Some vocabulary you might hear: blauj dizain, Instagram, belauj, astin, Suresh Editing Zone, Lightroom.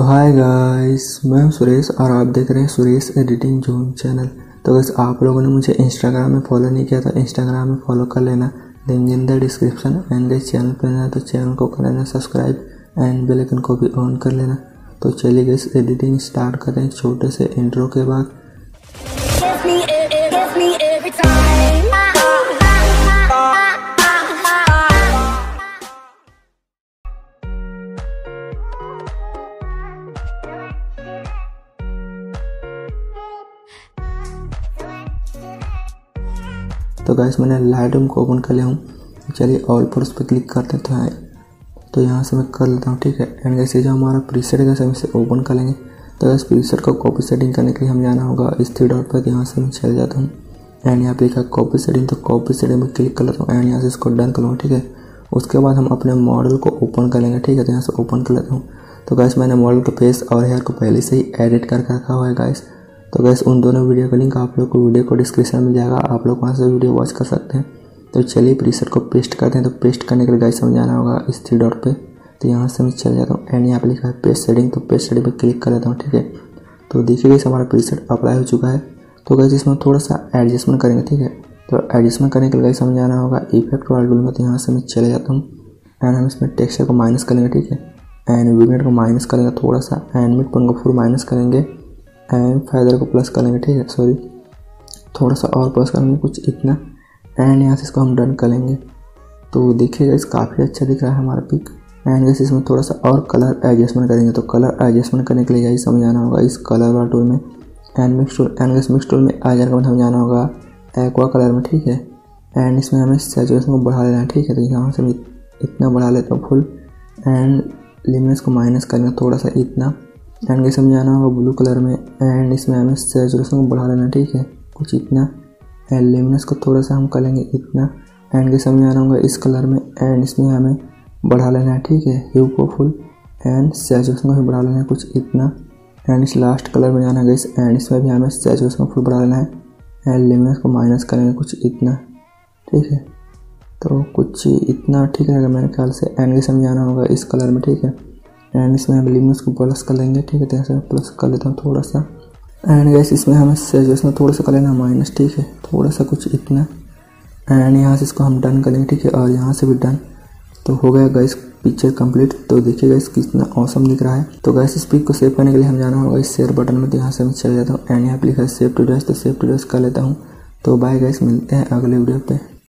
तो hi guys, मैं हूं सुरेश और आप देख रहे हैं सुरेश एडिटिंग जोन चैनल। तो गाइस, आप लोगों ने मुझे इंस्टाग्राम में फॉलो नहीं किया तो इंस्टाग्राम में फॉलो कर लेना, link in the description. And guys, channel पर नया तो चैनल को कर लेना सब्सक्राइब एंड बेल आइकन को भी ऑन कर लेना। तो चलिए गाइस, एडिटिंग स्टार्ट करें छोटे से इंट्रो के बाद। तो गाइस, मैंने लाइटरूम को ओपन कर लिया हूँ। चलिए ऑल पोर्स पे क्लिक कर देते हैं। तो यहाँ से मैं कर लेता हूँ, ठीक है। एंड गाइस, ये जो हमारा प्रीसेट है हम इसे ओपन कर लेंगे। तो गाइस, प्रीसेट को कॉपी सेटिंग करने के लिए हम जाना होगा इस थ्री डॉट पर। यहाँ से मैं चले जाता हूँ एंड यहाँ पे लिखा कॉपी सेटिंग, तो कॉपी सेटिंग पर क्लिक कर लेता हूँ एंड यहाँ से इसको डन कर लूँगा, ठीक है। उसके बाद हम अपने मॉडल को ओपन कर लेंगे, ठीक है। तो यहाँ से ओपन कर लेता हूँ। तो गाइस, मैंने मॉडल के फेस और हेयर को पहले से ही एडिट करके रखा हुआ है गाइस। तो गाइस, उन दोनों वीडियो का लिंक आप लोग को वीडियो को डिस्क्रिप्शन में जाएगा, आप लोग वहाँ से वीडियो वॉच कर सकते हैं। तो चलिए प्रीसेट को पेस्ट करते हैं। तो पेस्ट करने के लिए गाइस हमें जाना होगा इस थ्री डॉट पे। तो यहाँ से मैं चले जाता हूँ एंड यहाँ पे लिखा है पेस्ट सेटिंग, तो पेस्ट सेटिंग पर क्लिक कर लेता हूँ, ठीक है। तो देखिए गाइस, हमारा प्रीसेट अप्लाई हो चुका है। तो गाइस, इसमें थोड़ा सा एडजस्टमेंट करेंगे, ठीक है। तो एडजस्टमेंट करने के लिए गाइस हमें जाना होगा इफेक्ट वाले टूल में। तो यहाँ से मैं चले जाता हूँ एंड हम इसमें टेक्सचर को माइनस करेंगे, ठीक है। एंड विगनेट को माइनस करेंगे थोड़ा सा, एंड मिडपॉइंट को फुल माइनस करेंगे एंड फैदर को प्लस करेंगे, ठीक है। सॉरी, थोड़ा सा और प्लस करेंगे कुछ इतना। एंड यहाँ से इसको हम डन करेंगे। तो देखिएगा इस काफ़ी अच्छा दिख रहा है हमारा पिक। एंड जैसे इसमें थोड़ा सा और कलर एडजस्टमेंट करेंगे। तो कलर एडजस्टमेंट करने के लिए यही समझाना होगा इस कलर वाला टूल में एंड मिक्स टूल। एंड इस मिक्स टूल में आ जाने के बाद समझाना होगा एक्वा कलर में, ठीक है। एंड इसमें हमें सैचुरेशन को बढ़ा लेना है, ठीक है। तो यहाँ से इतना बढ़ा लेता हूँ फुल, एंड लिमिट्स को माइनस करना थोड़ा सा इतना। एंड गाइस, हमें जाना होगा ब्लू कलर में एंड इसमें हमें सैचुरेशन को बढ़ा लेना, ठीक है, कुछ इतना। एंड ल्यूमिनेंस को थोड़ा सा हम कर लेंगे इतना। एंड गाइस, हमें जाना होगा इस कलर में एंड इसमें हमें बढ़ा लेना है, ठीक है, ह्यू को फुल एंड सैचुरेशन को भी बढ़ा लेना है कुछ इतना। एंड इस लास्ट कलर में जाना है गाइस एंड इसमें भी हमें सैचुरेशन को फुल बढ़ा लेना है एंड ल्यूमिनेंस को माइनस करेंगे कुछ इतना, ठीक है। तो कुछ इतना ठीक रहेगा मेरे ख्याल से। एंड गाइस, हमें जाना होगा इस कलर में, ठीक है। एंड इसमें हम लिमिट्स को प्लस कर लेंगे, ठीक है। तो ऐसे प्लस कर लेता हूँ थोड़ा सा। एंड गाइस, इसमें हमें सैचुरेशन थोड़ा सा कर लेना माइनस, ठीक है, थोड़ा सा कुछ इतना। एंड यहाँ से इसको हम डन करेंगे, ठीक है, और यहाँ से भी डन। तो हो गया गाइस पिक्चर कंप्लीट। तो देखिए गाइस, कितना औसम दिख रहा है। तो गाइस, इस पिक को सेव करने के लिए हम जाना होगा इस शेयर बटन में। तो यहाँ से मैं चले जाता हूँ एंड यहाँ पर लिखा है सेव टू ड्रेस, तो सेव टू ड्रेस कर लेता हूँ। तो बाय गाइस, मिलते हैं अगले वीडियो पर।